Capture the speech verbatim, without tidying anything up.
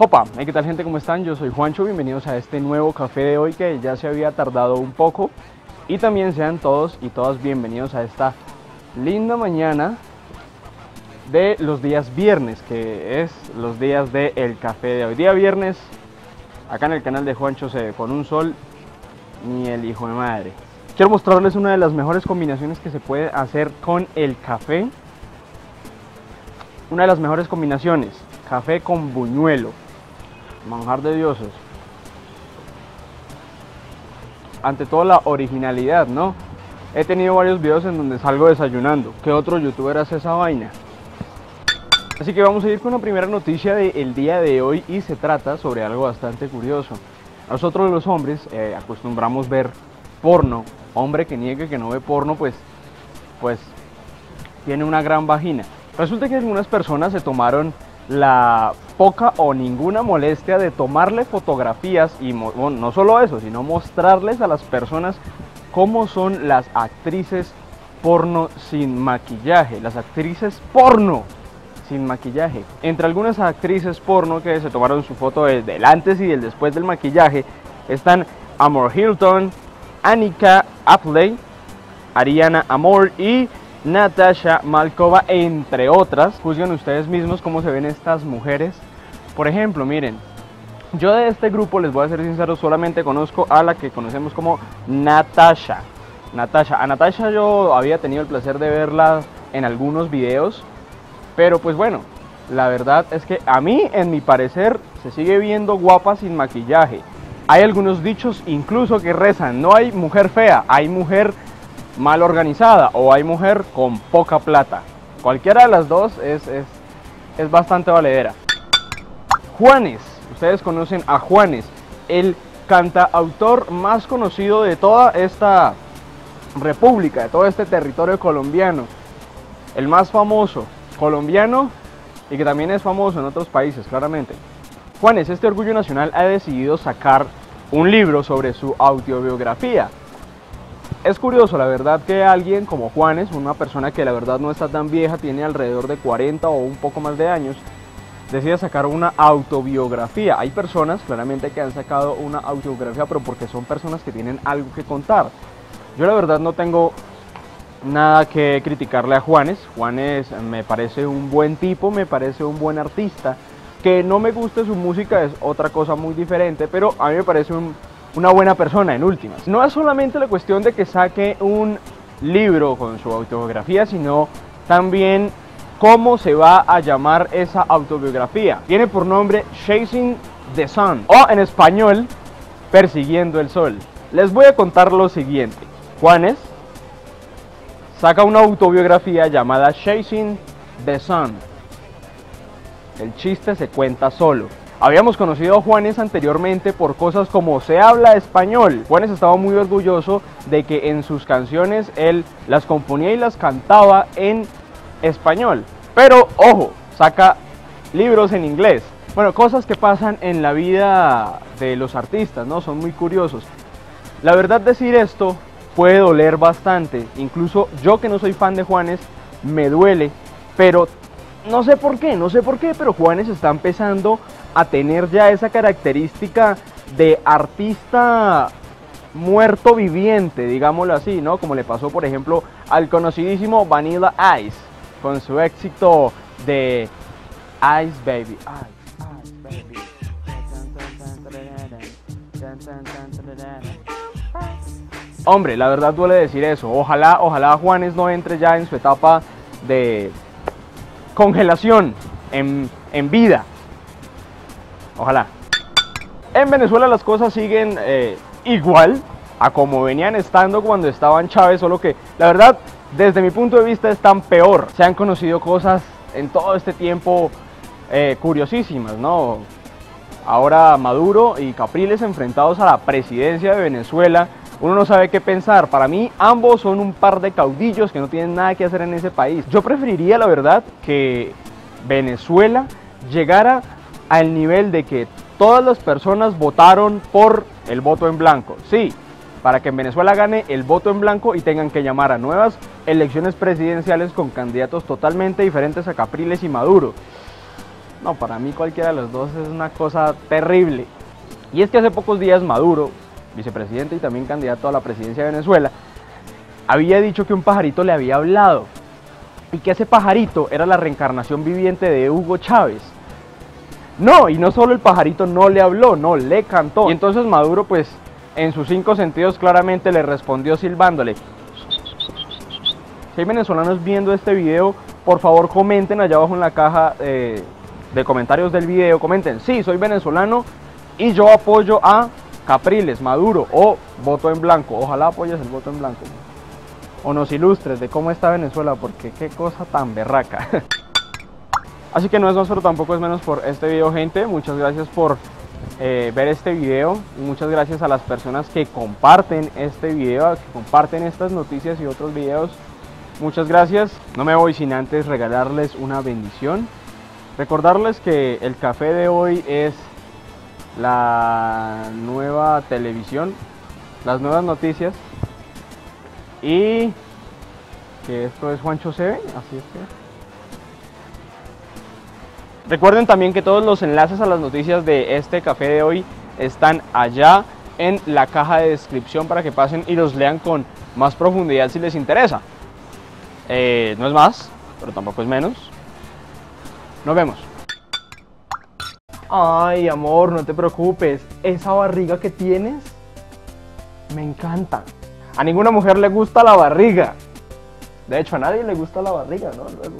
Hopa, hey, ¿qué tal gente? ¿Cómo están? Yo soy Juancho, bienvenidos a este nuevo café de hoy que ya se había tardado un poco. Y también sean todos y todas bienvenidos a esta linda mañana de los días viernes, que es los días de el café de hoy. Día viernes, acá en el canal de Juanchosebe, con un sol ni el hijo de madre. Quiero mostrarles una de las mejores combinaciones que se puede hacer con el café. Una de las mejores combinaciones, café con buñuelo. Manjar de dioses. Ante todo la originalidad, ¿no? He tenido varios videos en donde salgo desayunando. ¿Qué otro youtuber hace esa vaina? Así que vamos a ir con una primera noticia del día de hoy y se trata sobre algo bastante curioso. Nosotros los hombres eh, acostumbramos ver porno. Hombre que niegue que no ve porno, pues, pues tiene una gran vagina. Resulta que algunas personas se tomaron la poca o ninguna molestia de tomarle fotografías y bueno, no solo eso, sino mostrarles a las personas cómo son las actrices porno sin maquillaje, las actrices porno sin maquillaje. Entre algunas actrices porno que se tomaron su foto desde el antes y el después del maquillaje están Amor Hilton, Annika Apley, Ariana Amor y Natasha Malkova, entre otras. Juzguen ustedes mismos cómo se ven estas mujeres. Por ejemplo, miren, yo de este grupo, les voy a ser sincero, solamente conozco a la que conocemos como Natasha. Natasha, a Natasha yo había tenido el placer de verla en algunos videos, pero pues bueno, la verdad es que a mí, en mi parecer, se sigue viendo guapa sin maquillaje. Hay algunos dichos incluso que rezan, no hay mujer fea, hay mujer mal organizada o hay mujer con poca plata. Cualquiera de las dos es, es, es bastante valedera. Juanes, ustedes conocen a Juanes, el cantautor más conocido de toda esta república, de todo este territorio colombiano. El más famoso colombiano y que también es famoso en otros países, claramente. Juanes, este orgullo nacional, ha decidido sacar un libro sobre su autobiografía. Es curioso, la verdad, que alguien como Juanes, una persona que la verdad no está tan vieja, tiene alrededor de cuarenta o un poco más de años, decide sacar una autobiografía. Hay personas, claramente, que han sacado una autobiografía, pero porque son personas que tienen algo que contar. Yo la verdad no tengo nada que criticarle a Juanes. Juanes me parece un buen tipo, me parece un buen artista. Que no me guste su música es otra cosa muy diferente, pero a mí me parece un, una buena persona en últimas. No es solamente la cuestión de que saque un libro con su autobiografía, sino también cómo se va a llamar esa autobiografía. Tiene por nombre Chasing the Sun, o en español, Persiguiendo el Sol. Les voy a contar lo siguiente. Juanes saca una autobiografía llamada Chasing the Sun. El chiste se cuenta solo. Habíamos conocido a Juanes anteriormente por cosas como Se habla español. Juanes estaba muy orgulloso de que en sus canciones él las componía y las cantaba en español. Pero, ojo, saca libros en inglés. Bueno, cosas que pasan en la vida de los artistas, ¿no? Son muy curiosos. La verdad, decir esto puede doler bastante. Incluso yo, que no soy fan de Juanes, me duele, pero no sé por qué, no sé por qué, pero Juanes está empezando a tener ya esa característica de artista muerto viviente, digámoslo así, ¿no? Como le pasó, por ejemplo, al conocidísimo Vanilla Ice, con su éxito de Ice Baby. Ice, Ice Baby. Hombre, la verdad duele decir eso. Ojalá, ojalá Juanes no entre ya en su etapa de congelación en, en vida. Ojalá. En Venezuela las cosas siguen eh, igual a como venían estando cuando estaban Chávez, solo que la verdad, desde mi punto de vista, están peor. Se han conocido cosas en todo este tiempo eh, curiosísimas, ¿no? Ahora Maduro y Capriles enfrentados a la presidencia de Venezuela. Uno no sabe qué pensar. Para mí, ambos son un par de caudillos que no tienen nada que hacer en ese país. Yo preferiría, la verdad, que Venezuela llegara al nivel de que todas las personas votaron por el voto en blanco. Sí, para que en Venezuela gane el voto en blanco y tengan que llamar a nuevas elecciones presidenciales con candidatos totalmente diferentes a Capriles y Maduro. No, para mí cualquiera de los dos es una cosa terrible. Y es que hace pocos días Maduro, vicepresidente y también candidato a la presidencia de Venezuela, había dicho que un pajarito le había hablado y que ese pajarito era la reencarnación viviente de Hugo Chávez. No, y no solo el pajarito no le habló, no, le cantó. Y entonces Maduro, pues, en sus cinco sentidos claramente le respondió silbándole. Si hay venezolanos viendo este video, por favor comenten allá abajo en la caja eh, de comentarios del video, comenten, sí, soy venezolano y yo apoyo a Capriles, Maduro o voto en blanco. Ojalá apoyes el voto en blanco. O nos ilustres de cómo está Venezuela, porque qué cosa tan berraca. Así que no es más, pero tampoco es menos por este video, gente. Muchas gracias por eh, ver este video. Muchas gracias a las personas que comparten este video, que comparten estas noticias y otros videos. Muchas gracias. No me voy sin antes regalarles una bendición. Recordarles que el café de hoy es la nueva televisión, las nuevas noticias, y que esto es Juanchosebe, así es que... Recuerden también que todos los enlaces a las noticias de este café de hoy están allá en la caja de descripción para que pasen y los lean con más profundidad si les interesa. Eh, no es más, pero tampoco es menos. Nos vemos. Ay, amor, no te preocupes, esa barriga que tienes me encanta. A ninguna mujer le gusta la barriga. De hecho, a nadie le gusta la barriga, ¿no? Luego.